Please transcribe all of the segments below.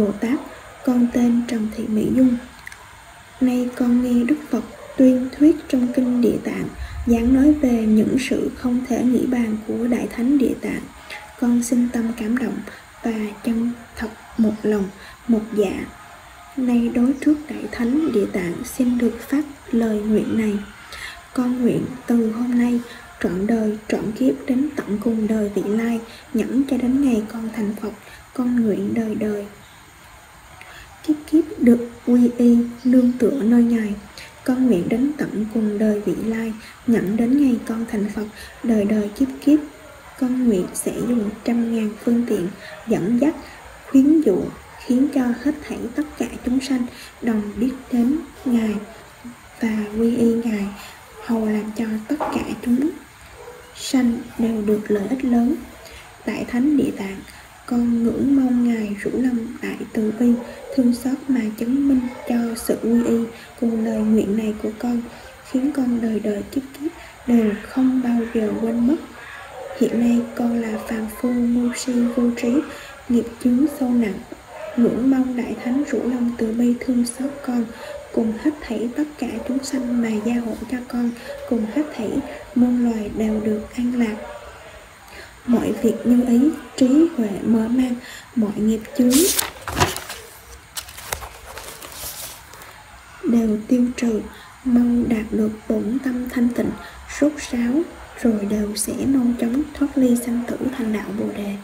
Bồ Tát, con tên Trần Thị Mỹ Dung. Nay con nghe Đức Phật tuyên thuyết trong Kinh Địa Tạng, giảng nói về những sự không thể nghĩ bàn của Đại Thánh Địa Tạng. Con xin tâm cảm động và chân thật một lòng, một dạ. Nay đối trước Đại Thánh Địa Tạng xin được phát lời nguyện này. Con nguyện từ hôm nay, trọn đời, trọn kiếp đến tận cùng đời vị lai, nhẫn cho đến ngày con thành Phật, con nguyện đời đời. Kiếp kiếp được quy y, nương tựa nơi Ngài. Con nguyện đến tận cùng đời vị lai, nhẫn đến ngày con thành Phật, đời đời kiếp kiếp. Con nguyện sẽ dùng 100.000 phương tiện, dẫn dắt, khuyến dụ, khiến cho hết thảy tất cả chúng sanh đồng biết đến Ngài và quy y Ngài, hầu làm cho tất cả chúng sanh đều được lợi ích lớn. Đại Thánh Địa Tạng, con ngưỡng mong Ngài rủ lòng đại từ bi, thương xót mà chứng minh cho sự quy y cùng lời nguyện này của con, khiến con đời đời kiếp kiếp đều không bao giờ quên mất. Hiện nay con là phàm phu ngu si vô trí, nghiệp chướng sâu nặng, ngưỡng mong Đại Thánh rủ lòng từ bi thương xót con, cùng hết thảy tất cả chúng sanh mà gia hộ cho con, cùng hết thảy muôn loài đều được an lạc. Mọi việc như ý, trí huệ mở mang, mọi nghiệp chướng đều tiêu trừ, mong đạt được bổn tâm thanh tịnh, sốt sáo, rồi đều sẽ mau chóng thoát ly sanh tử thành đạo Bồ Đề.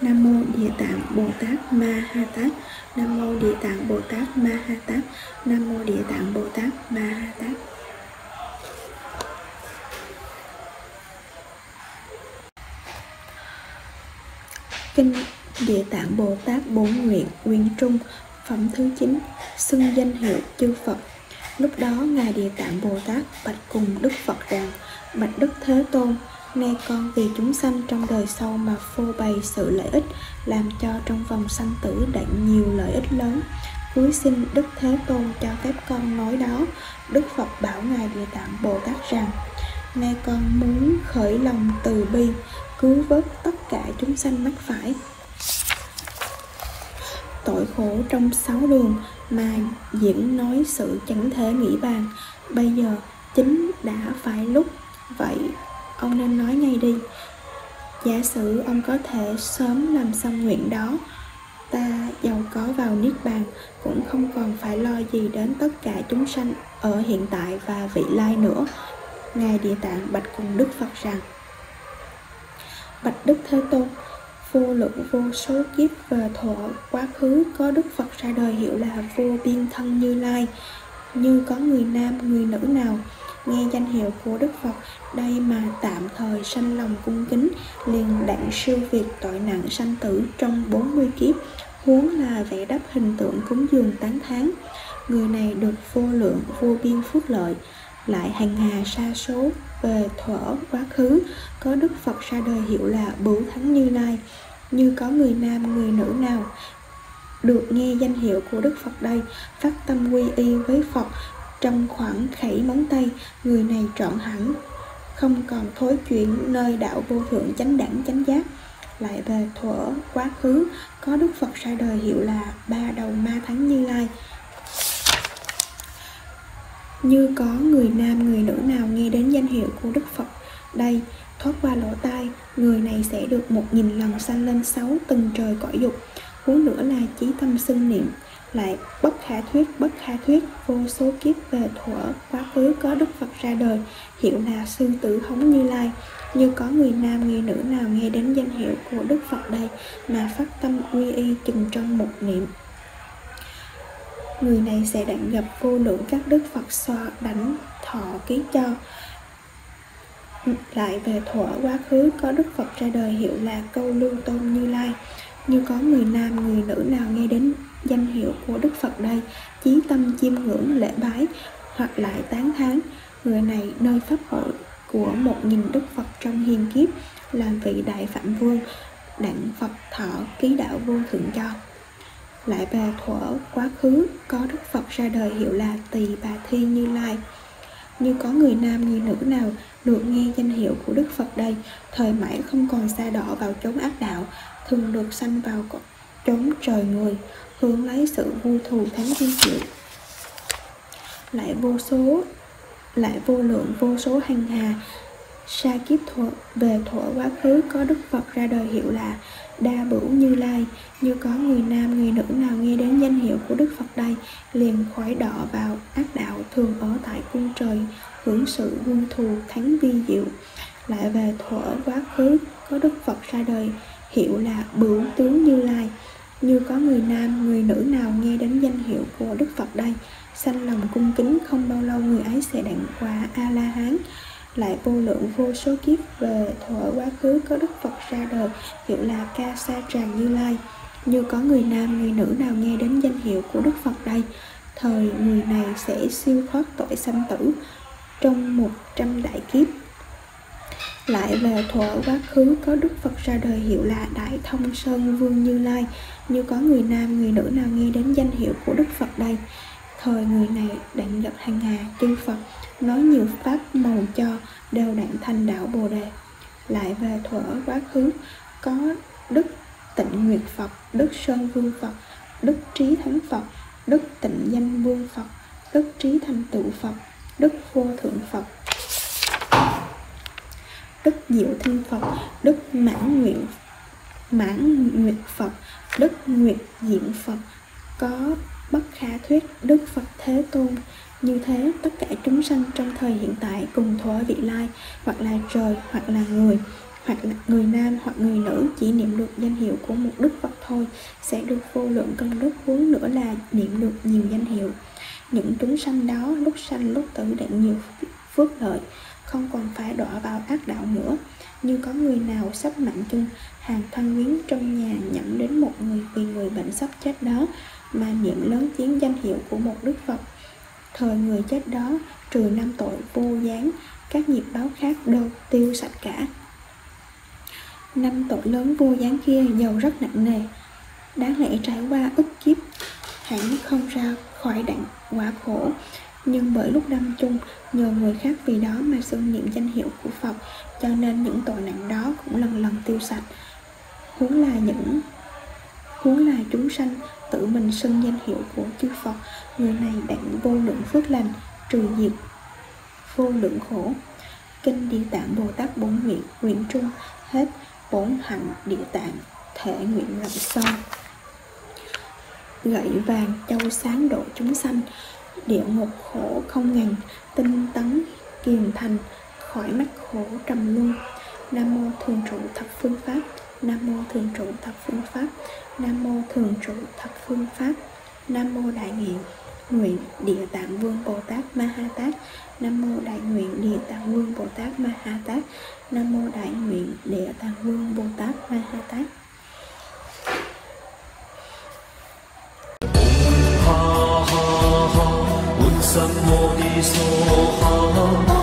Nam Mô Địa Tạng Bồ Tát Ma Ha Tát. Nam Mô Địa Tạng Bồ Tát Ma Ha Tát. Nam Mô Địa Tạng Bồ Tát Ma Ha Tát. Kinh Địa Tạng Bồ Tát Bổn Nguyện Quyên Trung, phẩm thứ 9, xưng danh hiệu chư Phật. Lúc đó Ngài Địa Tạng Bồ Tát bạch cùng Đức Phật rằng: Bạch Đức Thế Tôn, nay con vì chúng sanh trong đời sau mà phô bày sự lợi ích, làm cho trong vòng sanh tử đặng nhiều lợi ích lớn. Cuối xin Đức Thế Tôn cho phép con nói đó. Đức Phật bảo Ngài Địa Tạng Bồ Tát rằng: Nay con muốn khởi lòng từ bi, cứu vớt tất cả chúng sanh mắc phải tội khổ trong 6 đường mà diễn nói sự chẳng thể nghĩ bàn. Bây giờ chính đã phải lúc, vậy ông nên nói ngay đi. Giả sử ông có thể sớm làm xong nguyện đó, ta giàu có vào Niết Bàn cũng không còn phải lo gì đến tất cả chúng sanh ở hiện tại và vị lai nữa. Ngài Địa Tạng bạch cùng Đức Phật rằng: Bạch Đức Thế Tôn, vô lượng vô số kiếp về thuở quá khứ có Đức Phật ra đời hiệu là Vô Biên Thân Như Lai. Như có người nam, người nữ nào nghe danh hiệu của Đức Phật đây mà tạm thời sanh lòng cung kính, liền đặng siêu việt tội nặng sanh tử trong 40 kiếp, huống là vẽ đắp hình tượng cúng dường tán thán. Người này được vô lượng vô biên phước lợi. Lại hàng hà sa số về thuở quá khứ có Đức Phật ra đời hiệu là Bửu Thắng Như Lai. Như có người nam, người nữ nào được nghe danh hiệu của Đức Phật đây, phát tâm quy y với Phật, trong khoảng khẩy móng tay, người này trọn hẳn không còn thối chuyện nơi đạo vô thượng chánh đẳng chánh giác. Lại về thuở quá khứ có Đức Phật ra đời hiệu là Ba Đầu Ma Thánh Như Lai. Như có người nam, người nữ nào nghe đến danh hiệu của Đức Phật đây, thoát qua lỗ tai, người này sẽ được 1.000 lần sanh lên 6 tầng trời cõi dục. Huống nữa là chí tâm xưng niệm. Lại bất khả thuyết, vô số kiếp về thuở quá khứ có Đức Phật ra đời hiệu là Sư Tử Hống Như Lai. Như có người nam, người nữ nào nghe đến danh hiệu của Đức Phật đây mà phát tâm quy y chừng trong một niệm, người này sẽ đặng gặp vô lượng các Đức Phật so đảnh thọ ký cho. Lại về thuở quá khứ có Đức Phật ra đời hiệu là Câu Lưu Tôn Như Lai. Như có người nam, người nữ nào nghe đến danh hiệu của Đức Phật đây, chí tâm chiêm ngưỡng lễ bái, hoặc lại tán thán, người này nơi pháp hội của 1.000 Đức Phật trong hiền kiếp, làm vị đại phạm vương, đặng Phật thọ ký đạo vô thượng cho. Lại về thuở quá khứ có Đức Phật ra đời hiệu là Tỳ Bà Thi Như Lai. Như có người nam, người nữ nào được nghe danh hiệu của Đức Phật đây, thời mãi không còn sa đọa vào chốn ác đạo, thường được sanh vào chống trời người, hướng lấy sự vui thù thắng vi diệu. Lại vô lượng vô số hằng hà sa kiếp về thuở quá khứ có Đức Phật ra đời hiệu là Đa Bửu Như Lai. Như có người nam người nữ nào nghe đến danh hiệu của Đức Phật đây, liền khói đọ vào ác đạo, thường ở tại cung trời, hưởng sự quân thù thắng vi diệu. Lại về thuở quá khứ có Đức Phật ra đời hiệu là Bửu Tướng Như Lai. Như có người nam người nữ nào nghe đến danh hiệu của Đức Phật đây, sanh lòng cung kính, không bao lâu người ấy sẽ đặng quả A La Hán. Lại vô lượng vô số kiếp về thuở quá khứ có Đức Phật ra đời hiệu là Ca Sa Tràng Như Lai. Như có người nam người nữ nào nghe đến danh hiệu của Đức Phật đây, thời người này sẽ siêu thoát tội sanh tử trong 100 đại kiếp. Lại về thuở quá khứ có Đức Phật ra đời hiệu là Đại Thông Sơn Vương Như Lai. Như có người nam người nữ nào nghe đến danh hiệu của Đức Phật đây, thời người này đặng nhập hằng hà chư Phật, nói nhiều pháp màu cho, đều đặng thành đạo Bồ Đề. Lại về thuở quá khứ có Đức Tịnh Nguyệt Phật, Đức Sơn Vương Phật, Đức Trí Thắng Phật, Đức Tịnh Danh Vương Phật, Đức Trí Thành Tựu Phật, Đức Vô Thượng Phật, Đức Diệu Thanh Phật, Đức Mãn Nguyệt Phật, Đức Nguyệt Diệm Phật, có bất khả thuyết Đức Phật Thế Tôn. Như thế, tất cả chúng sanh trong thời hiện tại cùng thuở vị lai, hoặc là trời, hoặc là người nam, hoặc người nữ, chỉ niệm được danh hiệu của một Đức Phật thôi, sẽ được vô lượng công đức, huống nữa là niệm được nhiều danh hiệu. Những chúng sanh đó lúc sanh lúc tử đặng nhiều phước lợi, không còn phải đọa vào ác đạo nữa. Như có người nào sắp mạnh chung, hàng thân quyến trong nhà nhẫn đến một người vì người bệnh sắp chết đó, mà niệm lớn tiếng danh hiệu của một Đức Phật, thời người chết đó trừ 5 tội vô gián, các nghiệp báo khác đều tiêu sạch cả. 5 tội lớn vô gián kia giàu rất nặng nề, đáng lẽ trải qua ức kiếp hẳn không ra khỏi đặng quả khổ, nhưng bởi lúc lâm chung nhờ người khác vì đó mà xưng niệm danh hiệu của Phật, cho nên những tội nặng đó cũng lần lần tiêu sạch. Huống là chúng sanh tự mình xưng danh hiệu của chư Phật, người này đặng vô lượng phước lành, trừ diệt vô lượng khổ. Kinh Địa Tạng Bồ Tát Bổn Nguyện, Nguyện Trung, hết. Bổn hạnh Địa Tạng, thể nguyện rộng sâu. Gậy vàng châu sáng độ chúng sanh, địa ngục khổ không ngần, tinh tấn kiềm thành, khỏi mắc khổ trầm luân. Nam mô thường trụ thập phương pháp, Nam mô thường trụ thập phương pháp, Nam mô thường trụ thập phương pháp. Nam mô đại nguyện, nguyện Địa Tạng Vương Bồ Tát Ma Ha Tát. Nam mô đại nguyện Địa Tạng Vương Bồ Tát Ma Ha Tát. Nam mô đại nguyện Địa Tạng Vương Bồ Tát Ma Ha Tát. Ha ha ha,